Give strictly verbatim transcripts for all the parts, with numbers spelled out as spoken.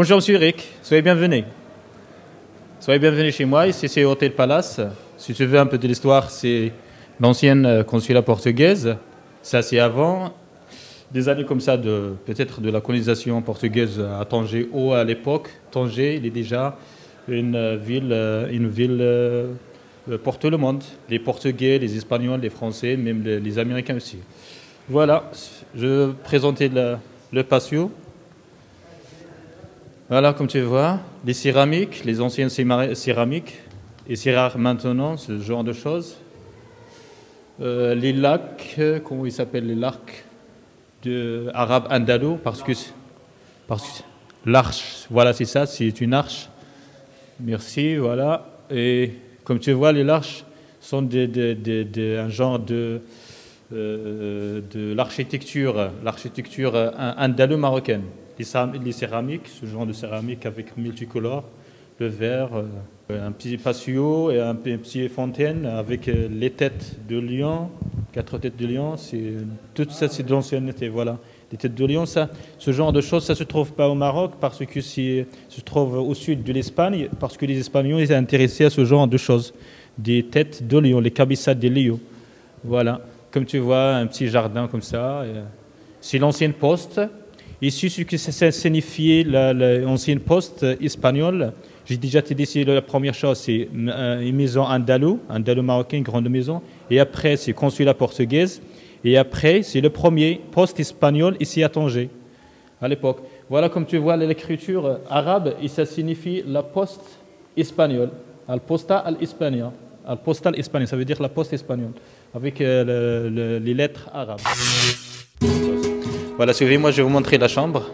Bonjour Monsieur Eric, soyez bienvenu. Soyez bienvenu chez moi, ici c'est Hotel Palace. Si tu veux un peu de l'histoire, c'est l'ancienne consulat portugaise. Ça c'est avant, des années comme ça, de, peut-être de la colonisation portugaise à Tanger ou à l'époque. Tanger, il est déjà une ville, une ville euh, porte le monde. Les Portugais, les Espagnols, les Français, même les, les Américains aussi. Voilà, je vais présenter le, le patio. Voilà, comme tu vois, les céramiques, les anciennes céramiques, et c'est rare maintenant, ce genre de choses. Euh, les lacs, euh, comment ils s'appellent les lacs de arabe andalou, parce que, parce que l'arche, voilà c'est ça, c'est une arche. Merci, voilà. Et comme tu vois, les arches sont des, des, des, des, un genre de euh, de l'architecture, l'architecture andalou marocaine. Les céramiques, ce genre de céramique avec multicolore, le verre, un petit patio et un petit fontaine avec les têtes de lion, quatre têtes de lion, tout ça c'est de l'ancienneté, voilà. Les têtes de lion, ça, ce genre de choses, ça ne se trouve pas au Maroc parce que ça se trouve au sud de l'Espagne, parce que les Espagnols étaient intéressés à ce genre de choses, des têtes de lion, les cabissades des lions. Voilà, comme tu vois, un petit jardin comme ça, c'est l'ancienne poste. Ici, ce que ça signifiait l'ancienne poste espagnole, j'ai déjà te dit, la première chose, c'est une maison andalou, andalou marocaine, grande maison, et après, c'est consulat portugaise, et après, c'est le premier poste espagnol ici à Tanger, à l'époque. Voilà, comme tu vois, l'écriture arabe, et ça signifie la poste espagnole, al posta al espagna, al posta al espagna, ça veut dire la poste espagnole, avec euh, le, le, les lettres arabes. Voilà, suivez-moi, je vais vous montrer la chambre.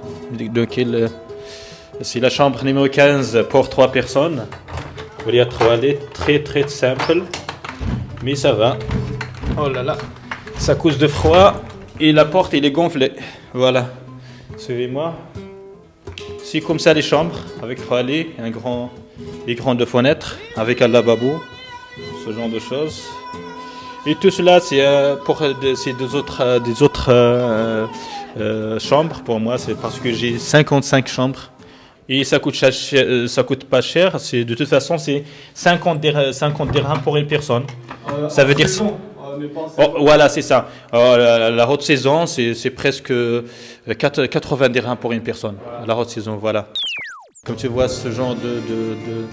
C'est la chambre numéro quinze pour trois personnes. Il y a trois lettres, très très simple, mais ça va. Oh là là, ça cause de froid et la porte elle est gonflée. Voilà, suivez-moi. C'est comme ça les chambres, avec trois lits, un grand, des grandes fenêtres, avec un lavabo, ce genre de choses. Et tout cela, c'est euh, pour c'est des autres, euh, des autres euh, euh, chambres. Pour moi, c'est parce que j'ai cinquante-cinq chambres. Et ça coûte, ça coûte pas cher. C'est de toute façon, c'est cinquante dirhams pour une personne. Euh, ça veut dire. Saison, oh, voilà, c'est ça. Oh, la, la haute saison, c'est presque quatre-vingts dirhams pour une personne. Voilà. La haute saison, voilà. Comme tu vois, ce genre de de de,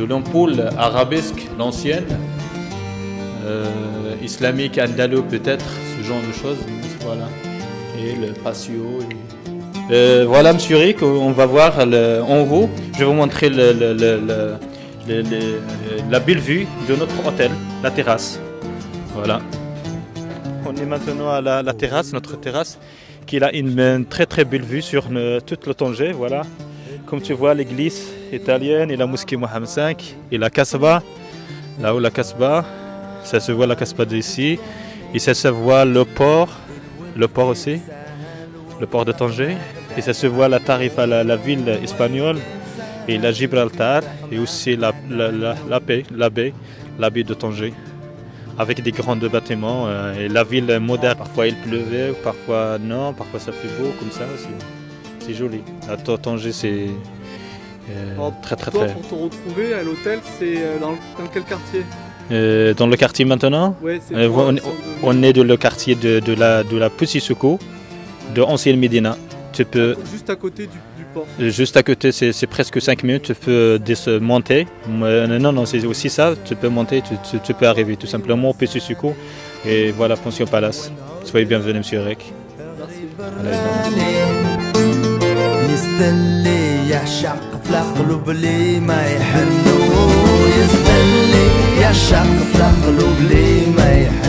de l'ampoule arabesque, l'ancienne. Euh, islamique, andalou peut-être, ce genre de choses, voilà, et le patio. Et... Euh, voilà Monsieur Rick, on va voir le, en haut, je vais vous montrer le, le, le, le, le, la belle vue de notre hôtel, la terrasse, voilà. On est maintenant à la, la terrasse, notre terrasse, qui a une, une très très belle vue sur le, tout le Tanger, voilà. Comme tu vois, l'église italienne et la mosquée Mohammed cinq et la Casbah, là-haut la Casbah. Ça se voit la Casbah d'ici et ça se voit le port, le port aussi, le port de Tanger et ça se voit la Tarifa, la, la ville espagnole et la Gibraltar et aussi la, la, la, la baie, la baie, la baie de Tanger avec des grands bâtiments euh, et la ville moderne. Parfois il pleuvait, parfois non, parfois ça fait beau comme ça, c'est joli. À Tanger c'est euh, très très très... Pour te retrouver à l'hôtel, c'est dans, dans quel quartier? Euh, dans le quartier maintenant, ouais, est euh, on, on est dans le quartier de, de, la, de la Petit Socco, de l'ancienne Médina. Tu peux, juste à côté du, du port. Juste à côté, c'est presque cinq minutes, tu peux monter. Euh, non, non, c'est aussi ça, tu peux monter, tu, tu, tu peux arriver tout simplement au Petit Socco. Et voilà, Pension Palace. Soyez bienvenue, Monsieur Eric. Merci. يا شاق في القلوب لي ما يحن